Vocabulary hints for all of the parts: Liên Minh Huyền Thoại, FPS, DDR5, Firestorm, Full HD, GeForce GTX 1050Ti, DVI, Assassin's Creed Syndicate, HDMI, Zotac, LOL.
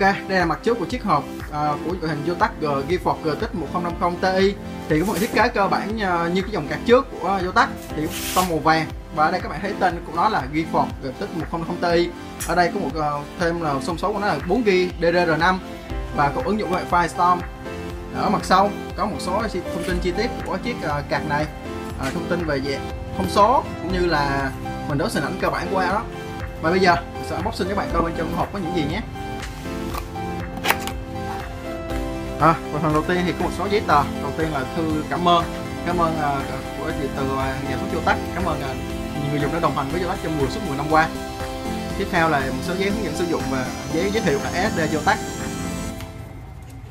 Ok, đây là mặt trước của chiếc hộp của đội hình Zotac GeForce GTX 1050Ti. Thì có một thiết kế cơ bản như cái dòng card trước của Zotac, thì tông màu vàng, và ở đây các bạn thấy tên của nó là GeForce GTX 1050Ti. Ở đây có một thêm là thông số của nó là 4GB DDR5 và có ứng dụng loại Firestorm. Ở mặt sau có một số thông tin chi tiết của chiếc card này, thông tin về dạng thông số cũng như là mình đối xử ảnh cơ bản qua đó. Và bây giờ mình sẽ unboxing các bạn coi bên trong hộp có những gì nhé. Và phần đầu tiên thì có một số giấy tờ. Đầu tiên là thư cảm ơn của chị từ nhà xuất Zotac, cảm ơn người dùng đã đồng hành với Zotac trong mùa suốt 10 năm qua. Tiếp theo là một số giấy hướng dẫn sử dụng và giấy giới thiệu là SD Zotac.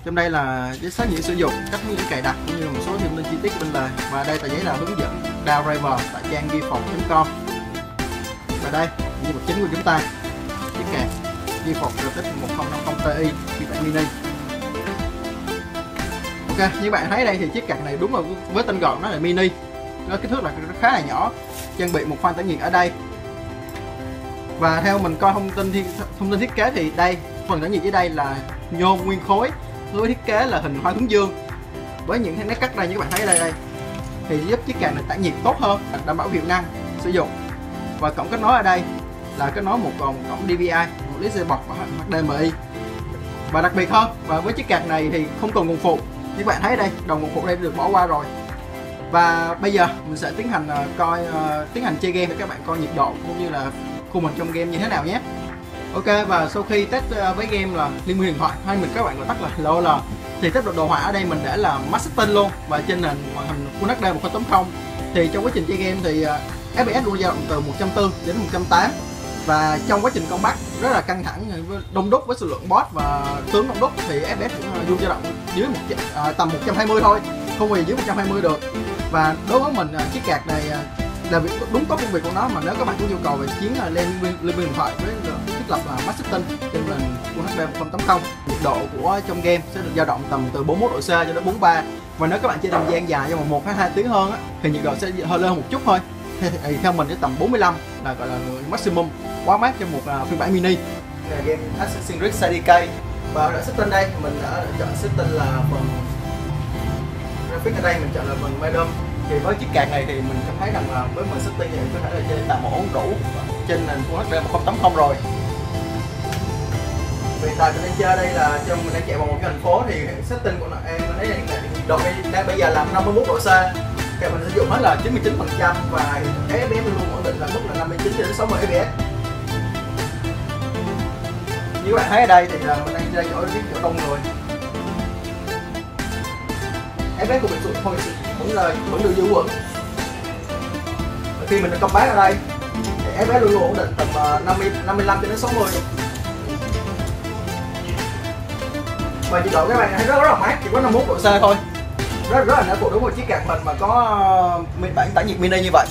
Trong đây là giấy xác nhận sử dụng, cách hướng dẫn cài đặt cũng như là một số thông tin chi tiết bên lề, và đây tờ giấy là hướng dẫn download driver tại trang geforce.com. Và đây nhân vật chính của chúng ta, chiếc card GeForce GTX 1050Ti phiên bản mini. Ok, như bạn thấy đây thì chiếc card này đúng là với tên gọi nó là mini, nó kích thước là khá là nhỏ, trang bị một fan tản nhiệt ở đây. Và theo mình coi thông tin thiết kế thì đây phần tản nhiệt dưới đây là nhôm nguyên khối với thiết kế là hình hoa hướng dương, với những nét cắt đây như các bạn thấy đây thì giúp chiếc card này tản nhiệt tốt hơn, đảm bảo hiệu năng sử dụng. Và cổng kết nối ở đây là kết nối một cổng DVI, một lưới dây bọc và HDMI. Và đặc biệt hơn, và với chiếc card này thì không cần nguồn phụ. Như các bạn thấy đây, đầu nguồn phụ đây được bỏ qua rồi. Và bây giờ mình sẽ tiến hành chơi game để các bạn coi nhiệt độ cũng như là khu mình trong game như thế nào nhé. Ok, và sau khi test với game là Liên Minh Huyền Thoại hay mình các bạn gọi tắt là LOL, thì test đồ họa ở đây mình để là max setting luôn và trên nền màn hình Full HD 1.0. Thì trong quá trình chơi game thì FPS luôn dao động từ 140 đến 180, và trong quá trình combat rất là căng thẳng, đông đúc với số lượng boss và tướng đông đúc thì FPS cũng luôn dao động dưới tầm 120 thôi, không hề dưới 120 được. Và đối với mình chiếc card này là đúng có công việc của nó, mà nếu các bạn có nhu cầu về chiến Liên Minh Huyền Thoại với thiết lập là max setting trên nền Full HD 1.0, nhiệt độ của trong game sẽ được dao động tầm từ 41 độ C cho đến 43. Và nếu các bạn chơi thời gian dài trong 1 hay 2 tiếng hơn thì nhiệt độ sẽ hơi lên một chút thôi. Thì theo mình đến tầm 45 là gọi là maximum, quá mát cho một phiên bản mini. Đây là game Assassin's Creed Syndicate. Và ở setting đây mình đã chọn setting là phần graphic, ở đây mình chọn là phần medium. Thì với chiếc card này thì mình cảm thấy rằng là với mình setting này có thể là chơi tầm ổn đủ trên nền Full HD 1.0 rồi. Vì tại mình đang chơi đây là trong mình đang chạy vào một cái thành phố thì setting của nó em thấy đang bây giờ là 51 độ C. Thì mình sử dụng hết là 99% và FPS luôn ổn định là mức là 59 đến 60 FPS. Như các bạn thấy ở đây thì là mình đang chơi chỗ đông người. FPS của mình xuống thôi vẫn được giữ vững. Khi mình combat ở đây thì FPS luôn ổn định tầm 55 đến 60. Và nhiệt độ các bạn thấy rất là mát, chỉ có 51 độ C thôi. Rất là nể phục đối với chiếc card mình mà có bản tản nhiệt mini như vậy.